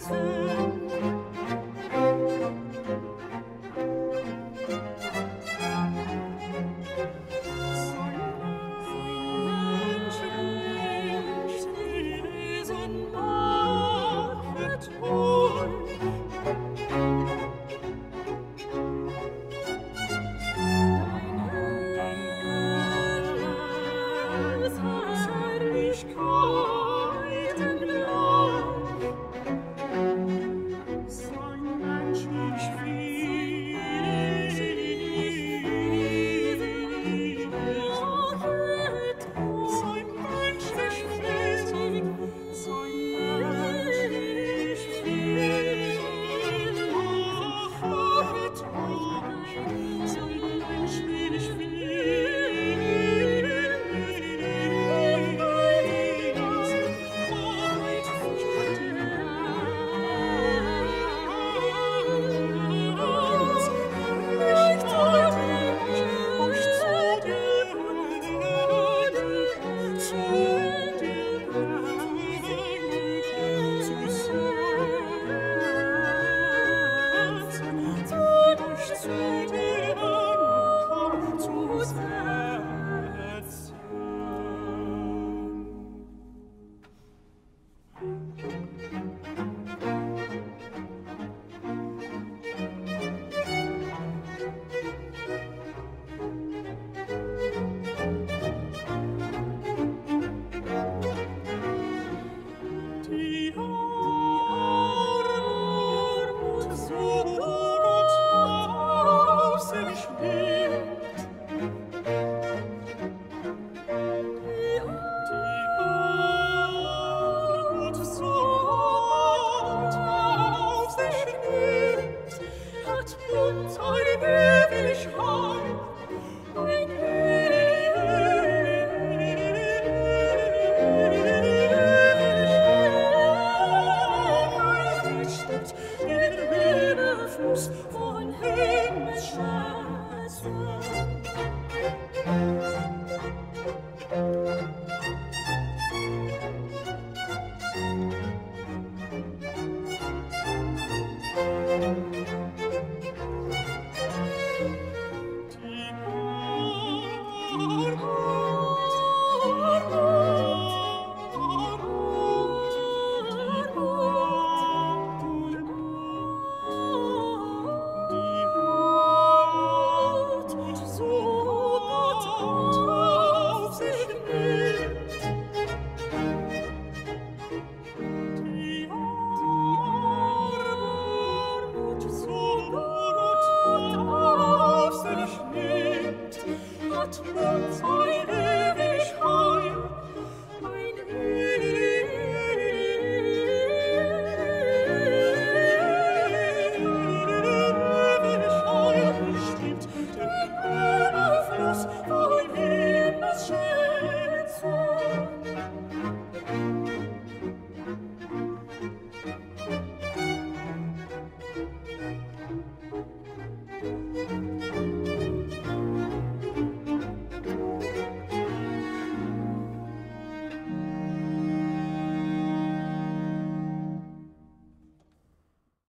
Zu